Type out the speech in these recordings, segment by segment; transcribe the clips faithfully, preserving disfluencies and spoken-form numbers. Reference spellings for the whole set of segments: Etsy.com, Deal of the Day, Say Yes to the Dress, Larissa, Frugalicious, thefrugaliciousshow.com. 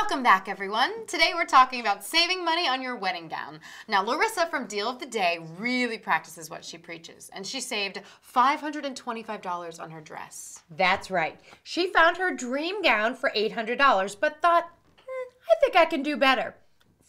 Welcome back, everyone. Today we're talking about saving money on your wedding gown. Now, Larissa from Deal of the Day really practices what she preaches, and she saved five hundred twenty-five dollars on her dress. That's right. She found her dream gown for eight hundred dollars, but thought, hmm, I think I can do better.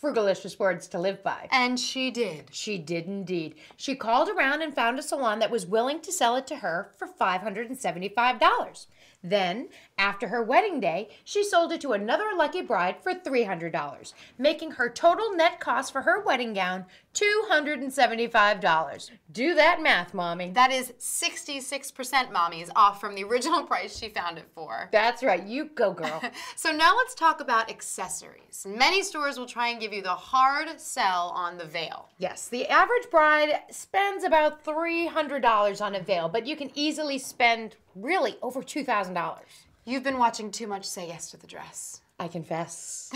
Frugalicious words to live by. And she did. She did indeed. She called around and found a salon that was willing to sell it to her for five hundred seventy-five dollars. Then, after her wedding day, she sold it to another lucky bride for three hundred dollars, making her total net cost for her wedding gown two hundred seventy-five dollars. Do that math, Mommy. That is sixty-six percent, Mommies, off from the original price she found it for. That's right. You go, girl. So now let's talk about accessories. Many stores will try and give you the hard sell on the veil. Yes, the average bride spends about three hundred dollars on a veil, but you can easily spend really over two thousand dollars. You've been watching too much Say Yes to the Dress. I confess.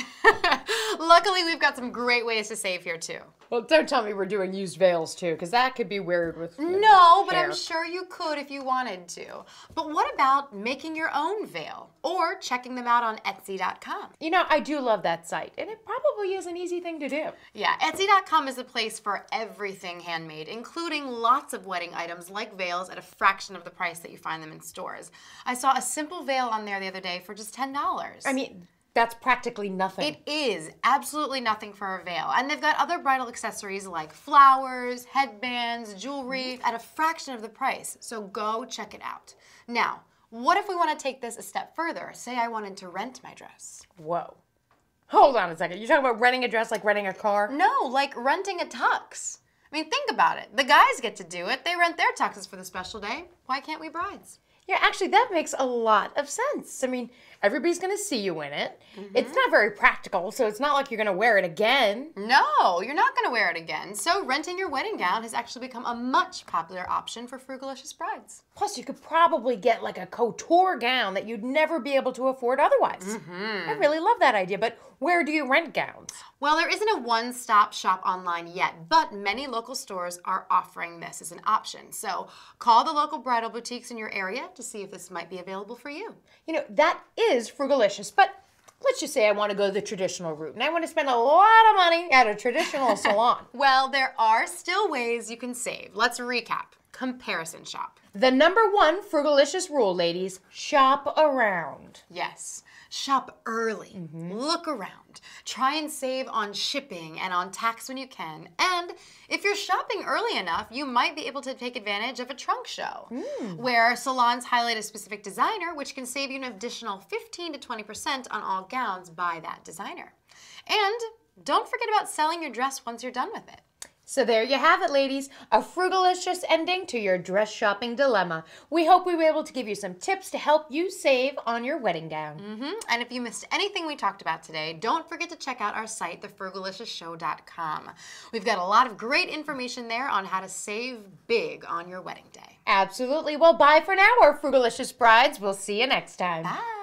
Luckily, we've got some great ways to save here, too. Well, don't tell me we're doing used veils, too, because that could be weird with hair. No, but I'm sure you could if you wanted to. But what about making your own veil or checking them out on Etsy dot com? You know, I do love that site, and it probably is an easy thing to do. Yeah, Etsy dot com is the place for everything handmade, including lots of wedding items like veils at a fraction of the price that you find them in stores. I saw a simple veil on there the other day for just ten dollars. I mean, that's practically nothing. It is absolutely nothing for a veil. And they've got other bridal accessories like flowers, headbands, jewelry at a fraction of the price. So go check it out. Now, what if we want to take this a step further? Say I wanted to rent my dress. Whoa. Hold on a second. You're talking about renting a dress like renting a car? No, like renting a tux. I mean, think about it. The guys get to do it. They rent their tuxes for the special day. Why can't we brides? Yeah, actually, that makes a lot of sense. I mean, everybody's going to see you in it. Mm-hmm. It's not very practical, so it's not like you're going to wear it again. No, you're not going to wear it again. So renting your wedding gown has actually become a much popular option for frugalicious brides. Plus, you could probably get like a couture gown that you'd never be able to afford otherwise. Mm-hmm. I really love that idea, but where do you rent gowns? Well, there isn't a one-stop shop online yet, but many local stores are offering this as an option. So call the local bridal boutiques in your area to see if this might be available for you. You know, that is frugalicious, but let's just say I want to go the traditional route and I want to spend a lot of money at a traditional salon. Well, there are still ways you can save. Let's recap. Comparison shop. The number one frugalicious rule, ladies, shop around. Yes, shop early, mm-hmm. Look around. Try and save on shipping and on tax when you can. And if you're shopping early enough, you might be able to take advantage of a trunk show, mm. where salons highlight a specific designer, which can save you an additional fifteen to twenty percent on all gowns by that designer. And don't forget about selling your dress once you're done with it. So there you have it, ladies, a frugalicious ending to your dress shopping dilemma. We hope we were able to give you some tips to help you save on your wedding gown. Mm-hmm. And if you missed anything we talked about today, don't forget to check out our site, the frugalicious show dot com. We've got a lot of great information there on how to save big on your wedding day. Absolutely. Well, bye for now, our frugalicious brides. We'll see you next time. Bye.